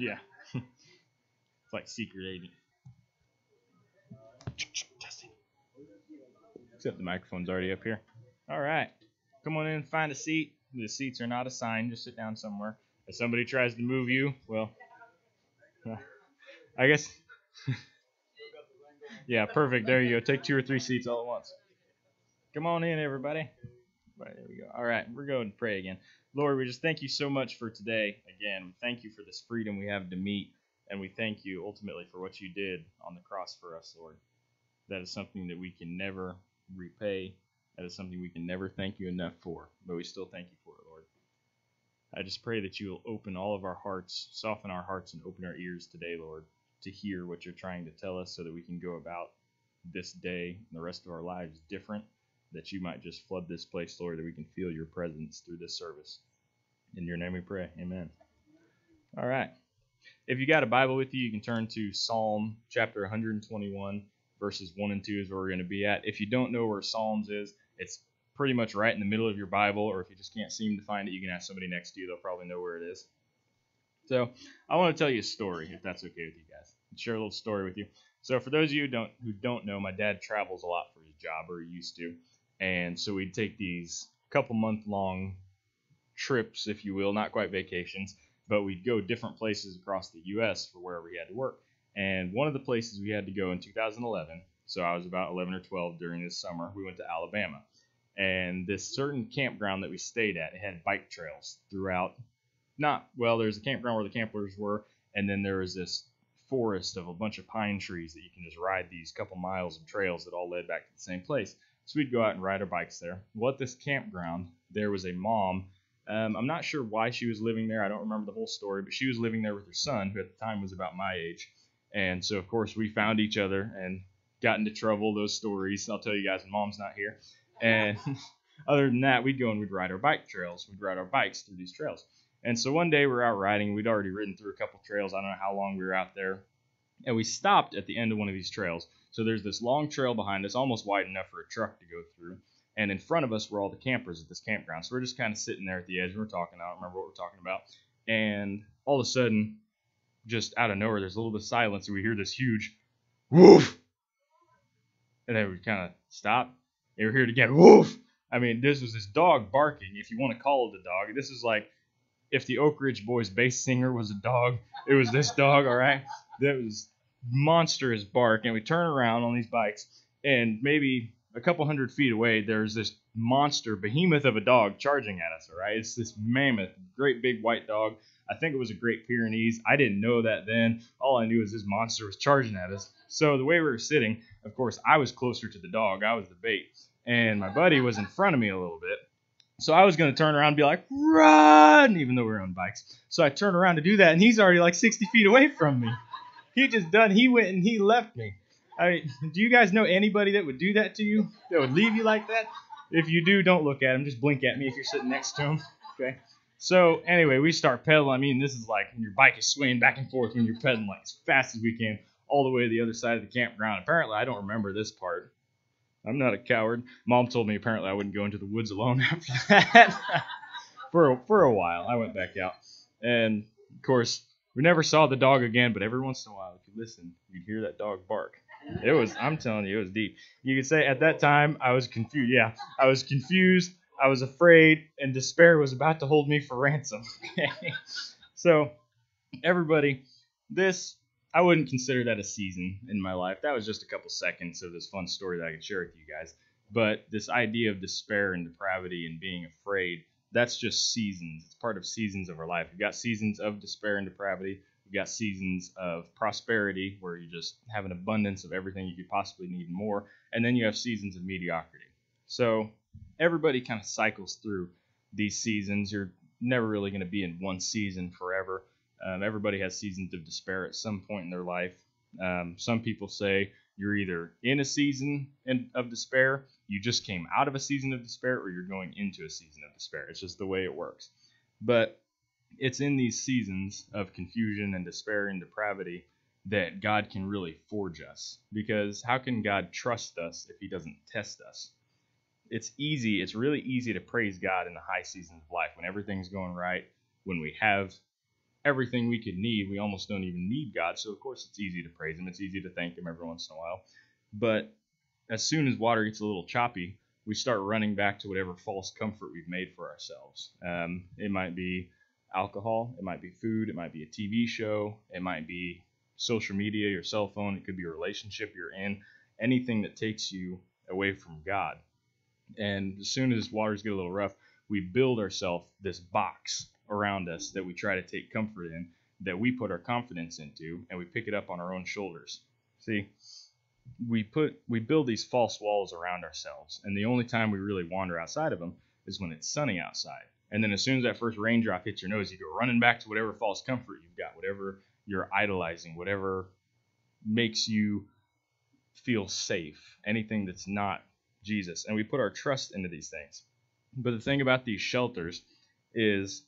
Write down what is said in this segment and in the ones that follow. Yeah. It's like secret agent. Testing. Except the microphone's already up here. All right. Come on in, find a seat. The seats are not assigned. Just sit down somewhere. If somebody tries to move you, well, I guess. Yeah, perfect. There you go. Take 2 or 3 seats all at once. Come on in, everybody. Right, there we go. All right, we're going to pray again. Lord, we just thank you so much for today. Again, we thank you for this freedom we have to meet, and we thank you ultimately for what you did on the cross for us, Lord. That is something that we can never repay. That is something we can never thank you enough for, but we still thank you for it, Lord. I just pray that you will open all of our hearts, soften our hearts, and open our ears today, Lord, to hear what you're trying to tell us so that we can go about this day and the rest of our lives different, that you might just flood this place, Lord, that we can feel your presence through this service. In your name we pray. Amen. All right. If you got a Bible with you, you can turn to Psalm chapter 121, verses 1 and 2 is where we're going to be at. If you don't know where Psalms is, it's pretty much right in the middle of your Bible, or if you just can't seem to find it, you can ask somebody next to you. They'll probably know where it is. So I want to tell you a story, if that's okay with you guys. I'll share a little story with you. So for those of you who don't know, my dad travels a lot for his job, or he used to. And so we'd take these couple month-long trips, if you will, not quite vacations, but we'd go different places across the U.S. for wherever he had to work. And one of the places we had to go in 2011, so I was about 11 or 12 during this summer, we went to Alabama. And this certain campground that we stayed at, it had bike trails throughout. There's a campground where the campers were, and then there was this forest of a bunch of pine trees that you can just ride these couple miles of trails that all led back to the same place. So we'd go out and ride our bikes there. Well, at this campground, there was a mom. I'm not sure why she was living there. I don't remember the whole story, but she was living there with her son, who at the time was about my age. And so, of course, we found each other and got into trouble, those stories. I'll tell you guys when Mom's not here. And other than that, we'd go and we'd ride our bike trails. We'd ride our bikes through these trails. And so one day we're out riding. We'd already ridden through a couple trails. I don't know how long we were out there. And we stopped at the end of one of these trails. So there's this long trail behind us, almost wide enough for a truck to go through. And in front of us were all the campers at this campground. So we're just kind of sitting there at the edge. We're talking. I don't remember what we're talking about. And all of a sudden, just out of nowhere, there's a little bit of silence. And we hear this huge woof. And then we kind of stop. And we hear it again. Woof. I mean, this was this dog barking, if you want to call it a dog. This is like if the Oak Ridge Boys bass singer was a dog, it was this dog, all right? That was monstrous bark, and we turn around on these bikes, and maybe a couple 100 feet away, there's this monster behemoth of a dog charging at us, all right? It's this mammoth, great big white dog. I think it was a Great Pyrenees. I didn't know that then. All I knew was this monster was charging at us. So the way we were sitting, of course, I was closer to the dog. I was the bait, and my buddy was in front of me a little bit. So I was going to turn around and be like, run, even though we were on bikes. So I turn around to do that, and he's already like 60 feet away from me. He went and he left me. I mean, do you guys know anybody that would do that to you, that would leave you like that? If you do, don't look at him. Just blink at me if you're sitting next to him. Okay. So anyway, we start pedaling. I mean, this is like when your bike is swaying back and forth when you're pedaling like as fast as we can all the way to the other side of the campground. Apparently, I don't remember this part. I'm not a coward. Mom told me apparently I wouldn't go into the woods alone after that. for a while, I went back out. And, of course, we never saw the dog again, but every once in a while, if you listen, you'd hear that dog bark. I'm telling you, it was deep. You could say at that time, I was confused. Yeah, I was confused, I was afraid, and despair was about to hold me for ransom. Okay. So, everybody, I wouldn't consider that a season in my life. That was just a couple seconds of this fun story that I could share with you guys. But this idea of despair and depravity and being afraid, that's just seasons. It's part of seasons of our life. We've got seasons of despair and depravity. We've got seasons of prosperity where you just have an abundance of everything you could possibly need and more. And then you have seasons of mediocrity. So everybody kind of cycles through these seasons. You're never really going to be in one season forever. Everybody has seasons of despair at some point in their life. Some people say you're either in a season of despair, you just came out of a season of despair, or you're going into a season of despair. It's just the way it works. But it's in these seasons of confusion and despair and depravity that God can really forge us. Because how can God trust us if he doesn't test us? It's really easy to praise God in the high seasons of life when everything's going right, when we have everything we could need. We almost don't even need God. So, of course, it's easy to praise him. It's easy to thank him every once in a while. But as soon as water gets a little choppy, we start running back to whatever false comfort we've made for ourselves. It might be alcohol. It might be food. It might be a TV show. It might be social media, your cell phone. It could be a relationship you're in. Anything that takes you away from God. And as soon as waters get a little rough, we build ourselves this box around us that we try to take comfort in, that we put our confidence into, and we pick it up on our own shoulders. See, we build these false walls around ourselves, and the only time we really wander outside of them is when it's sunny outside. And then as soon as that first raindrop hits your nose, you go running back to whatever false comfort you've got, whatever you're idolizing, whatever makes you feel safe, anything that's not Jesus. And we put our trust into these things. But the thing about these shelters is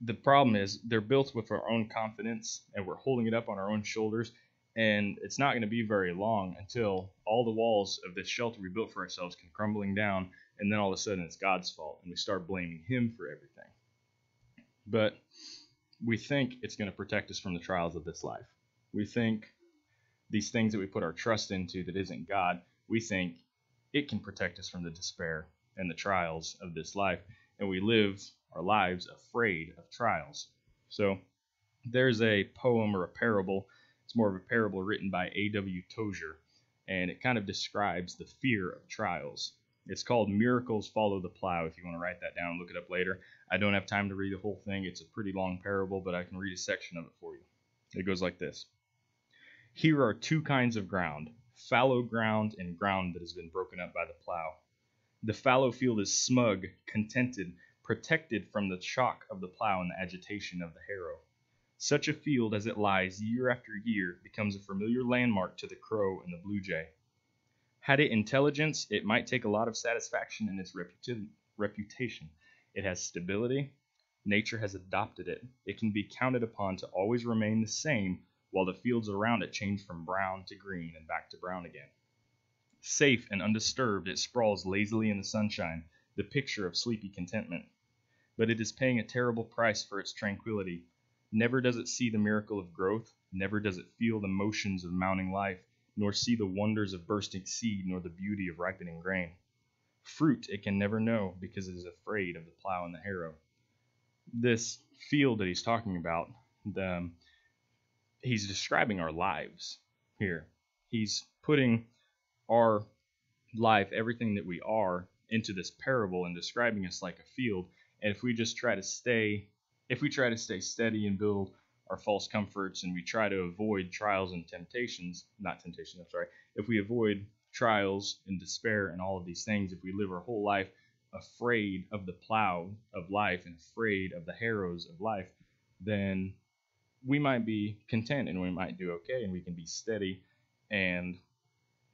the problem is they're built with our own confidence, and we're holding it up on our own shoulders. And it's not going to be very long until all the walls of this shelter we built for ourselves come crumbling down. And then all of a sudden it's God's fault, and we start blaming him for everything. But we think it's going to protect us from the trials of this life. We think these things that we put our trust into that isn't God, we think it can protect us from the despair and the trials of this life. And we live our lives afraid of trials. So there's a poem or a parable. It's more of a parable written by A.W. Tozer, and it kind of describes the fear of trials. It's called Miracles Follow the Plow. If you want to write that down, look it up later. I don't have time to read the whole thing. It's a pretty long parable, but I can read a section of it for you. It goes like this. Here are two kinds of ground, fallow ground and ground that has been broken up by the plow. The fallow field is smug, contented, protected from the shock of the plow and the agitation of the harrow. Such a field as it lies year after year becomes a familiar landmark to the crow and the blue jay. Had it intelligence, it might take a lot of satisfaction in its reputation. It has stability. Nature has adopted it. It can be counted upon to always remain the same, while the fields around it change from brown to green and back to brown again. Safe and undisturbed, it sprawls lazily in the sunshine, the picture of sleepy contentment. But it is paying a terrible price for its tranquility. Never does it see the miracle of growth, never does it feel the motions of mounting life, nor see the wonders of bursting seed, nor the beauty of ripening grain. Fruit it can never know, because it is afraid of the plow and the harrow. This field that he's talking about, he's describing our lives here. He's putting our life, everything that we are, into this parable and describing us like a field. And if we just try to stay steady and build our false comforts, and we try to avoid trials and if we avoid trials and despair and all of these things, if we live our whole life afraid of the plow of life and afraid of the harrows of life, then we might be content and we might do okay, and we can be steady and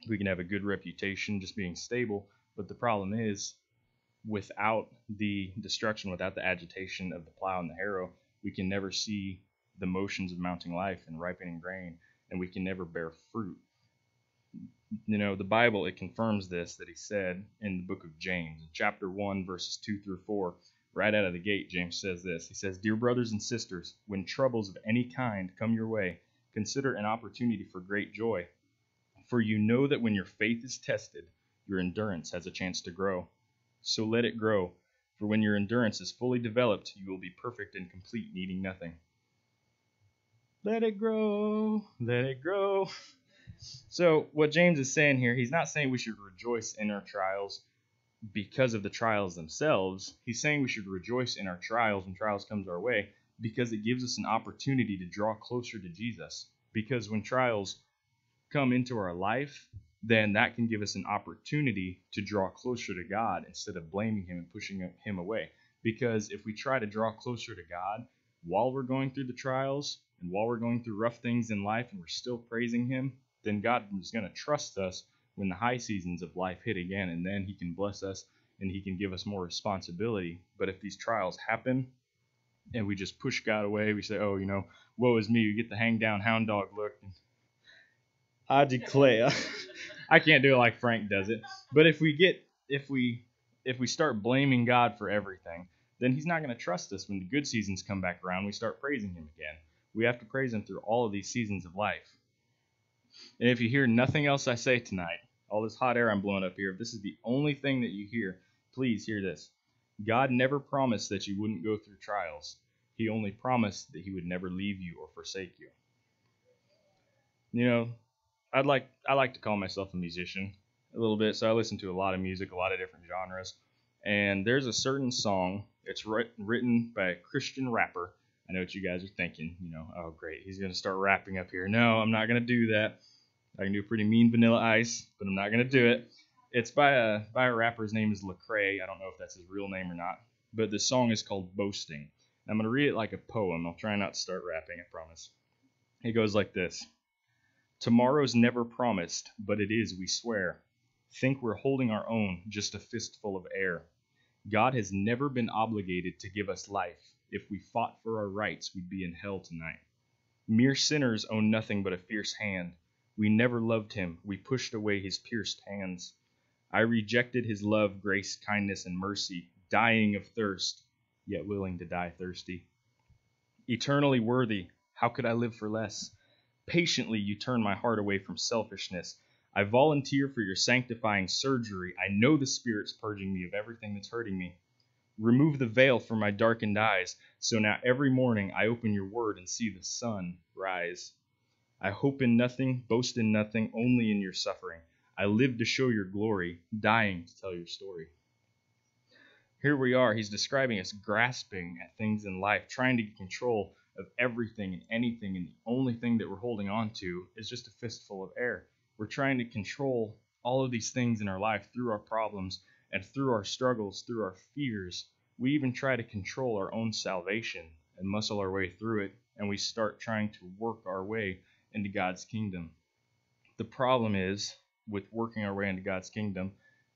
we can have a good reputation just being stable. But the problem is, without the destruction, without the agitation of the plow and the harrow, we can never see the motions of mounting life and ripening grain, and we can never bear fruit. You know, the Bible, it confirms this, that he said in the book of James, chapter 1, verses 2 through 4. Right out of the gate, James says this. He says, "Dear brothers and sisters, when troubles of any kind come your way, consider an opportunity for great joy. For you know that when your faith is tested, your endurance has a chance to grow. So let it grow. For when your endurance is fully developed, you will be perfect and complete, needing nothing." Let it grow. Let it grow. So what James is saying here, he's not saying we should rejoice in our trials because of the trials themselves. He's saying we should rejoice in our trials when trials comes our way, because it gives us an opportunity to draw closer to Jesus. Because when trials come into our life, then that can give us an opportunity to draw closer to God instead of blaming him and pushing him away. Because if we try to draw closer to God while we're going through the trials and while we're going through rough things in life and we're still praising him, then God is going to trust us when the high seasons of life hit again, and then he can bless us and he can give us more responsibility. But if these trials happen and we just push God away, we say, "Oh, you know, woe is me," you get the hang down hound dog look. I declare, I can't do it like Frank does it. But if we start blaming God for everything, then he's not going to trust us when the good seasons come back around. We start praising him again. We have to praise him through all of these seasons of life. And if you hear nothing else I say tonight, all this hot air I'm blowing up here, if this is the only thing that you hear, please hear this. God never promised that you wouldn't go through trials. He only promised that he would never leave you or forsake you. You know, I like to call myself a musician a little bit, so I listen to a lot of music, a lot of different genres. And there's a certain song, it's written by a Christian rapper. I know what you guys are thinking, you know, oh great, he's going to start rapping up here. No, I'm not going to do that. I can do a pretty mean Vanilla Ice, but I'm not going to do it. It's by a rapper, his name is Lecrae. I don't know if that's his real name or not, but the song is called Boasting. I'm going to read it like a poem. I'll try not to start rapping, I promise. It goes like this. Tomorrow's never promised, but it is, we swear. Think we're holding our own, just a fistful of air. God has never been obligated to give us life. If we fought for our rights, we'd be in hell tonight. Mere sinners own nothing but a fierce hand. We never loved him. We pushed away his pierced hands. I rejected his love, grace, kindness, and mercy, dying of thirst, yet willing to die thirsty. Eternally worthy, how could I live for less? Patiently you turn my heart away from selfishness. I volunteer for your sanctifying surgery. I know the Spirit's purging me of everything that's hurting me. Remove the veil from my darkened eyes, so now every morning I open your word and see the sun rise. I hope in nothing, boast in nothing, only in your suffering. I live to show your glory, dying to tell your story. Here we are. He's describing us grasping at things in life, trying to get control of everything and anything, and the only thing that we're holding on to is just a fistful of air. We're trying to control all of these things in our life through our problems and through our struggles, through our fears. We even try to control our own salvation and muscle our way through it, and we start trying to work our way into God's kingdom. The problem is, with working our way into God's kingdom,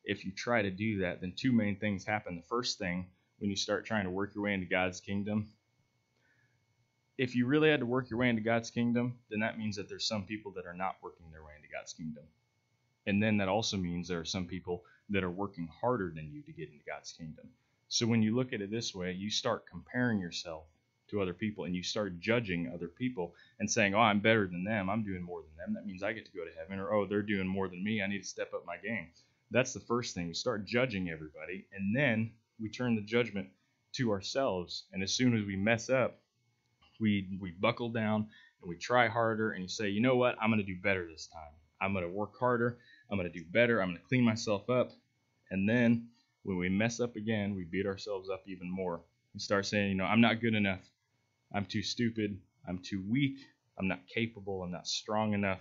if you try to do that, then two main things happen. The first thing, when you start trying to work your way into God's kingdom, if you really had to work your way into God's kingdom, then that means that there's some people that are not working their way into God's kingdom. And then that also means there are some people that are working harder than you to get into God's kingdom. So when you look at it this way, you start comparing yourself to other people, and you start judging other people and saying, oh, I'm better than them. I'm doing more than them. That means I get to go to heaven. Or, oh, they're doing more than me. I need to step up my game. That's the first thing. We start judging everybody, and then we turn the judgment to ourselves. And as soon as we mess up, we buckle down and we try harder, and you say, you know what? I'm going to do better this time. I'm going to work harder. I'm going to do better. I'm going to clean myself up. And then when we mess up again, we beat ourselves up even more. We start saying, you know, I'm not good enough. I'm too stupid. I'm too weak. I'm not capable. I'm not strong enough.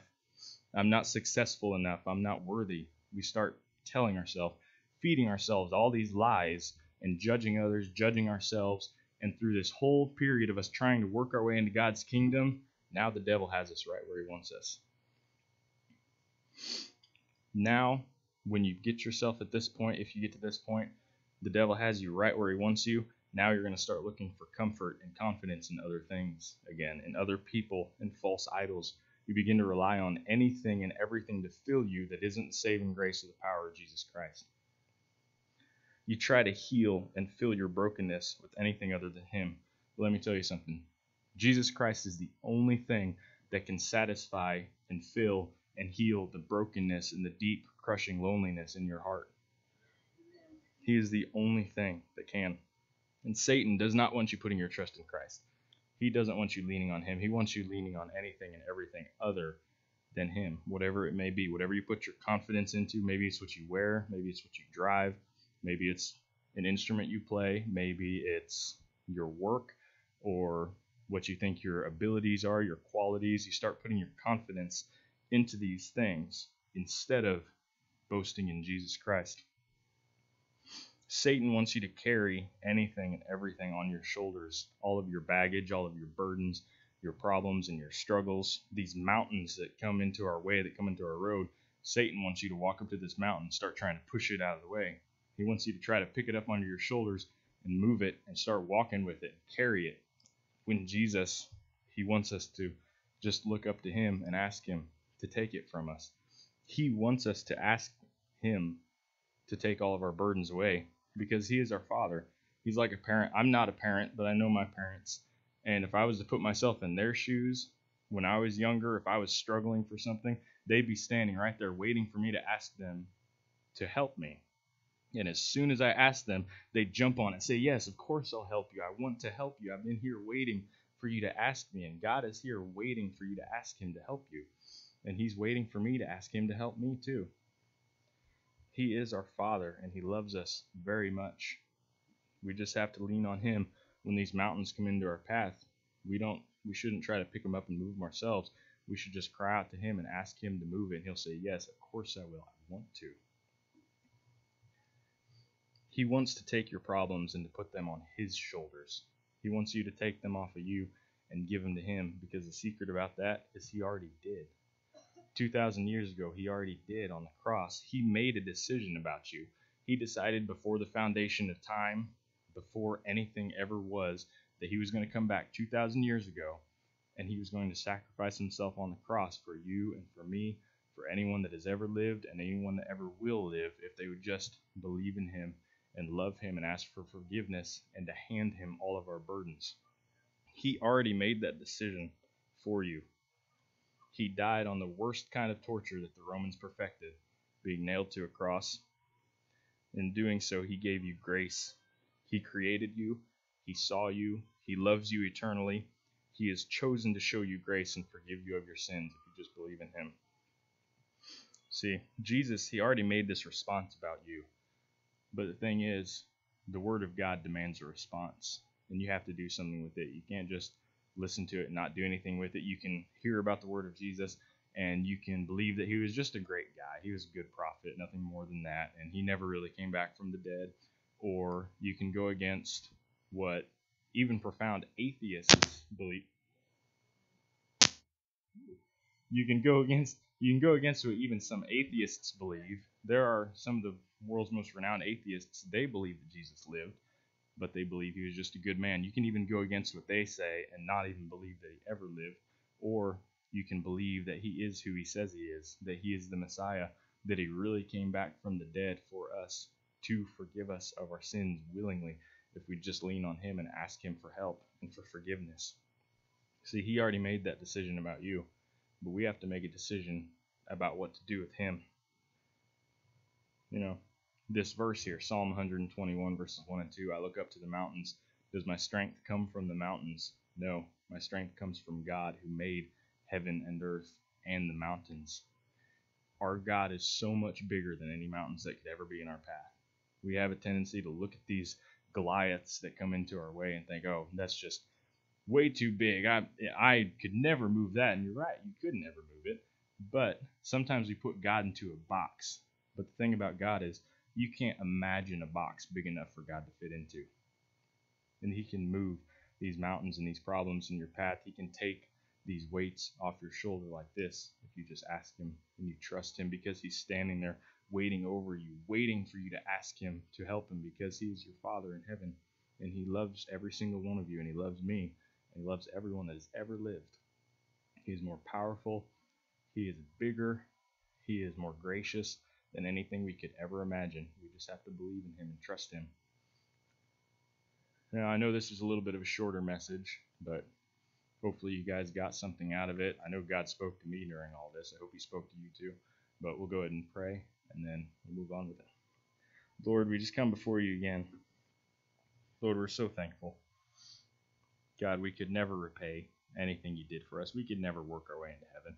I'm not successful enough. I'm not worthy. We start telling ourselves, feeding ourselves all these lies and judging others, judging ourselves. And through this whole period of us trying to work our way into God's kingdom, now the devil has us right where he wants us. Now, when you get yourself at this point, if you get to this point, the devil has you right where he wants you. Now you're going to start looking for comfort and confidence in other things again, in other people, and false idols. You begin to rely on anything and everything to fill you that isn't the saving grace of the power of Jesus Christ. You try to heal and fill your brokenness with anything other than him. But let me tell you something. Jesus Christ is the only thing that can satisfy and fill and heal the brokenness and the deep, crushing loneliness in your heart. He is the only thing that can. And Satan does not want you putting your trust in Christ. He doesn't want you leaning on him. He wants you leaning on anything and everything other than him, whatever it may be, whatever you put your confidence into. Maybe it's what you wear. Maybe it's what you drive. Maybe it's an instrument you play. Maybe it's your work or what you think your abilities are, your qualities. You start putting your confidence into these things instead of boasting in Jesus Christ. Satan wants you to carry anything and everything on your shoulders, all of your baggage, all of your burdens, your problems and your struggles, these mountains that come into our way, that come into our road. Satan wants you to walk up to this mountain and start trying to push it out of the way. He wants you to try to pick it up onto your shoulders and move it and start walking with it, carry it. When Jesus, he wants us to just look up to him and ask him to take it from us. He wants us to ask him to take all of our burdens away, because he is our Father. He's like a parent. I'm not a parent, but I know my parents. And if I was to put myself in their shoes when I was younger, if I was struggling for something, they'd be standing right there waiting for me to ask them to help me. And as soon as I ask them, they jump on it, say, yes, of course I'll help you. I want to help you. I've been here waiting for you to ask me. And God is here waiting for you to ask him to help you. And he's waiting for me to ask him to help me too. He is our Father, and he loves us very much. We just have to lean on him when these mountains come into our path. We shouldn't try to pick them up and move them ourselves. We should just cry out to him and ask him to move it. And he'll say, yes, of course I will. I want to. He wants to take your problems and to put them on his shoulders. He wants you to take them off of you and give them to him, because the secret about that is he already did. 2,000 years ago, he already did on the cross. He made a decision about you. He decided before the foundation of time, before anything ever was, that he was going to come back 2,000 years ago, and he was going to sacrifice himself on the cross for you and for me, for anyone that has ever lived and anyone that ever will live, if they would just believe in him and love him and ask for forgiveness and to hand him all of our burdens. He already made that decision for you. He died on the worst kind of torture that the Romans perfected, being nailed to a cross. In doing so, he gave you grace. He created you. He saw you. He loves you eternally. He has chosen to show you grace and forgive you of your sins if you just believe in him. See, Jesus, he already made this response about you. But the thing is, the Word of God demands a response, and you have to do something with it. You can't just listen to it and not do anything with it. You can hear about the Word of Jesus, and you can believe that he was just a great guy. He was a good prophet, nothing more than that, and he never really came back from the dead. Or you can go against what even profound atheists believe. You can go against what even some atheists believe. There are some of the world's most renowned atheists. They believe that Jesus lived, but they believe he was just a good man. You can even go against what they say and not even believe that he ever lived. Or you can believe that he is who he says he is, that he is the Messiah, that he really came back from the dead for us to forgive us of our sins willingly if we just lean on him and ask him for help and for forgiveness. See, he already made that decision about you, but we have to make a decision about what to do with him. You know, this verse here, Psalm 121, verses 1 and 2, I look up to the mountains. Does my strength come from the mountains? No, my strength comes from God, who made heaven and earth and the mountains. Our God is so much bigger than any mountains that could ever be in our path. We have a tendency to look at these Goliaths that come into our way and think, oh, that's just way too big. I could never move that. And you're right, you could never move it. But sometimes we put God into a box. But the thing about God is, you can't imagine a box big enough for God to fit into. And he can move these mountains and these problems in your path. He can take these weights off your shoulder like this if you just ask him and you trust him, because he's standing there waiting over you, waiting for you to ask him to help him, because he is your Father in heaven, and he loves every single one of you, and he loves me, and he loves everyone that has ever lived. He is more powerful. He is bigger. He is more gracious than anything we could ever imagine. We just have to believe in him and trust him. Now, I know this is a little bit of a shorter message, but hopefully you guys got something out of it. I know God spoke to me during all this. I hope he spoke to you too. But we'll go ahead and pray, and then we'll move on with it. Lord, we just come before you again. Lord, we're so thankful. God, we could never repay anything you did for us. We could never work our way into heaven.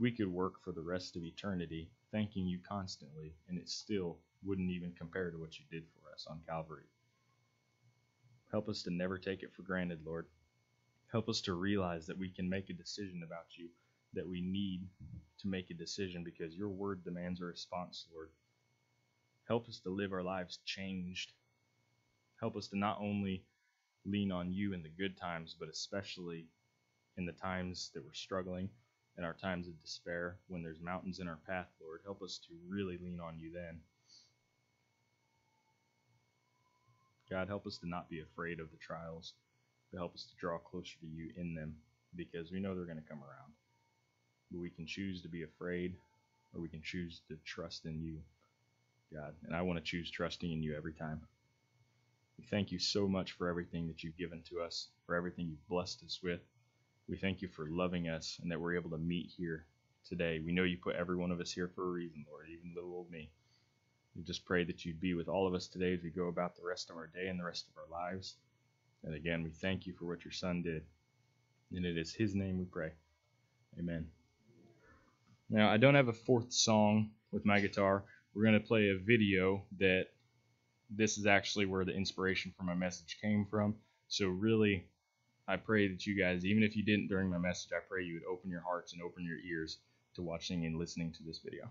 We could work for the rest of eternity, thanking you constantly, and it still wouldn't even compare to what you did for us on Calvary. Help us to never take it for granted, Lord. Help us to realize that we can make a decision about you, that we need to make a decision because your word demands a response, Lord. Help us to live our lives changed. Help us to not only lean on you in the good times, but especially in the times that we're struggling, in our times of despair, when there's mountains in our path, Lord. Help us to really lean on you then. God, help us to not be afraid of the trials, but help us to draw closer to you in them, because we know they're going to come around. But we can choose to be afraid, or we can choose to trust in you, God. And I want to choose trusting in you every time. We thank you so much for everything that you've given to us, for everything you've blessed us with. We thank you for loving us and that we're able to meet here today. We know you put every one of us here for a reason, Lord, even little old me. We just pray that you'd be with all of us today as we go about the rest of our day and the rest of our lives. And again, we thank you for what your son did. And it is his name we pray. Amen. Now, I don't have a fourth song with my guitar. We're going to play a video that this is actually where the inspiration for my message came from. So really, I pray that you guys, even if you didn't during my message, I pray you would open your hearts and open your ears to watching and listening to this video.